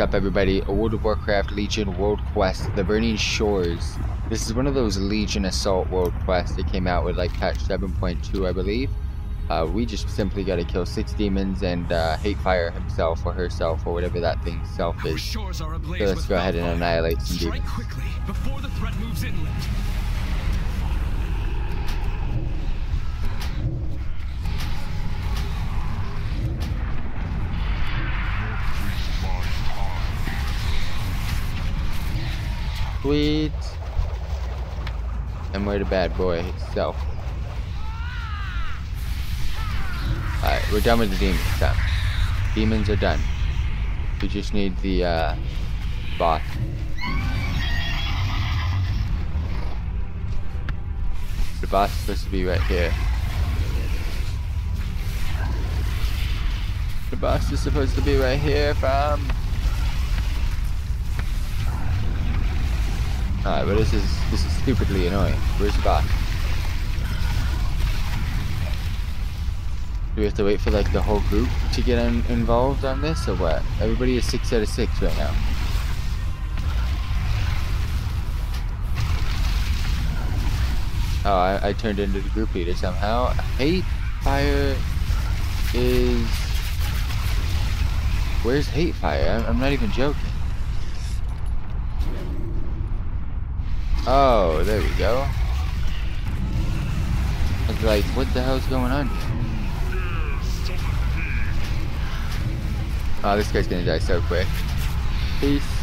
up, everybody? World of Warcraft Legion World Quest, The Burning Shores. This is one of those Legion Assault World Quests that came out with like patch 7.2, I believe. We just simply gotta kill 6 demons and Hatefire himself or herself or whatever that thing's self is. So let's go ahead and annihilate some demons. Strike quickly before the threat moves inland. Sweet. And we're the bad boy itself. Alright, we're done with the demons. Demons are done. We just need the boss. The boss is supposed to be right here. The boss is supposed to be right here, fam. Alright, but this is stupidly annoying. Where's the boss? Do we have to wait for like the whole group to get involved on this or what? Everybody is 6 out of 6 right now. Oh, I turned into the group leader somehow. Hatefire is... Where's Hatefire? I'm not even joking. Oh, there we go. I was like, what the hell's going on here? Oh, this guy's gonna die so quick. Peace.